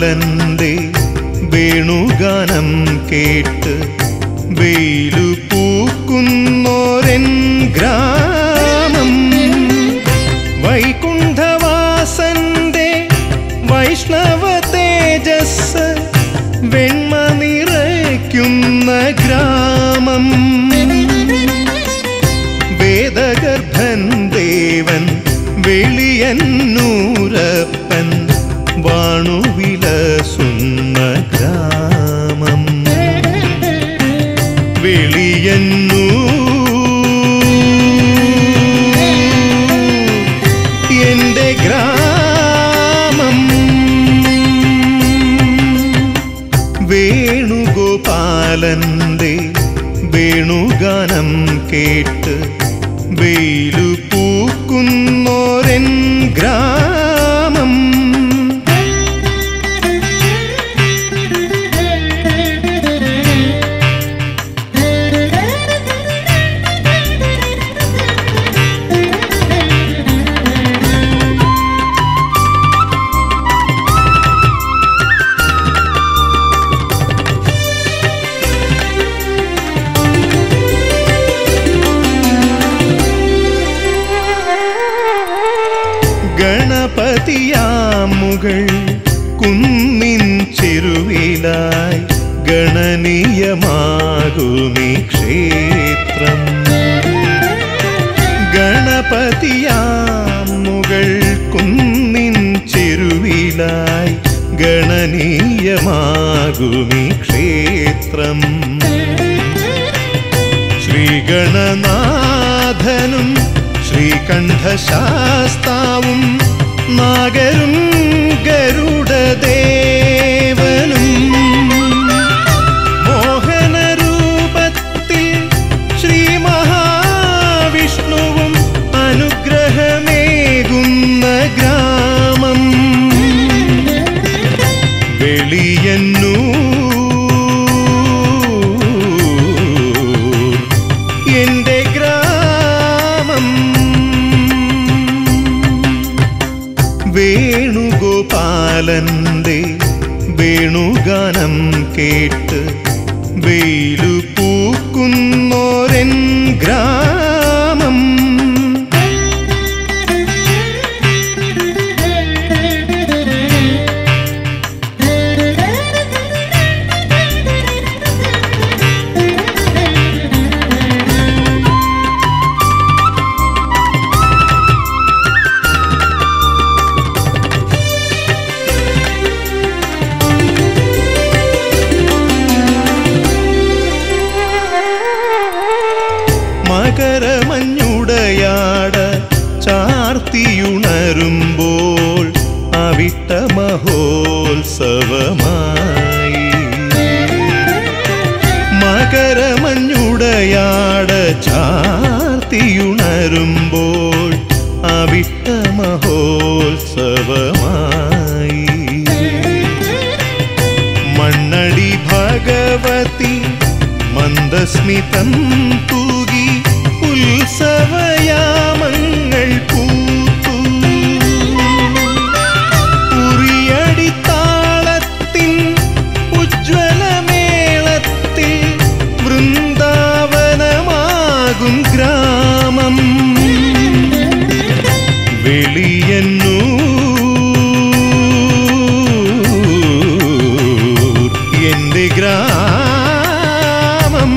കാലന്റെ വേണുഗാനം കേട്ട് വെയിലു പൂക്കുന്നോരൻ ഗ്രാമം വൈകുണ്ഠവാസന്റെ വൈഷ്ണവ തേജസ് വെണ്മ നിറയ്ക്കുന്ന ഗ്രാമം വേദഗർഭൻ ദേവൻ വെളിയന്നൂരപ്പൻ വാണുവിലസുന്ന ഗ്രാമം വെളിയന്നൂർ എൻ്റെ ഗ്രാമം വേണുഗോപാലൻ്റെ വേണുഗാനം കേട്ട് വെയിലു പൂക്കുന്നോരൻ ഗ്രാമം ഗണപതിയാമുകൾ കുന്നിൻ ചെരുവിലായി ഗണനീയമാകുമീ ക്ഷേത്രം ഗണപതിയാമുകൾ കുന്നിൻ ചെരുവിലായി ഗണനീയമാകുമീ ക്ഷേത്രം ശ്രീഗണനാഥനും ശ്രീകണ്ഠശാസ്താവും നാഗരും ഗരുഡദേവനും മോഹനരൂപത്തിൽ ശ്രീ മഹാവിഷ്ണുവും അനുഗ്രഹമേകുന്ന ഗ്രാമം വെളിയന്നൂർ എൻ്റെ ഗ്രാമം വേണുഗോപാലന്റെ വേണുഗാനം കേട്ട് വെയിലു പൂക്കുന്നോരൻ ഗ്രാമം മകരമഞ്ഞുടയാട ചാർത്തിയുണരുമ്പോൾ അവിട്ട മഹോത്സവമായി മകരമഞ്ഞുടയാട ചാർത്തിയുണരുമ്പോൾ അവിട്ട മഹോത്സവമായി മണ്ണടി ഭഗവതി മന്ദസ്മിതം തൂകി ഉത്സവയാമങ്ങൾ പൂത്തു ഉറിയടിത്താളത്തിൻ ഉജ്ജ്വലമേളത്തിൽ വൃന്ദാവനമാകും ഗ്രാമം വെളിയന്നൂർ എൻ്റെ ഗ്രാമം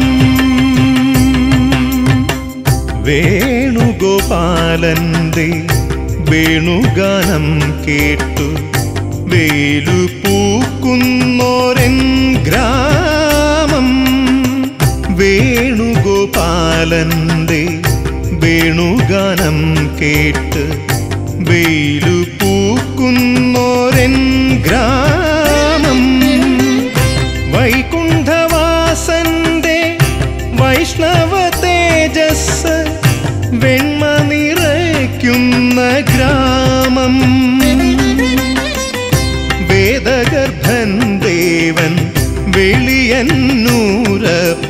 വേണുഗോപാലന്റെ വേണുഗാനം കേട്ടു വെയിലു പൂക്കുന്നോരൻ ഗ്രാമം വേണുഗോപാലന്റെ വേണുഗാനം കേട്ട് വെയിലു പൂക്കുന്നോരൻ ഗ്രാമം വൈകുണ്ഠവാസന്റെ വൈഷ്ണവ തേജസ് വെണ്മ നിറയ്ക്കുന്ന ഗ്രാമം വേദഗർഭൻ ദേവൻ വെളിയന്നൂർ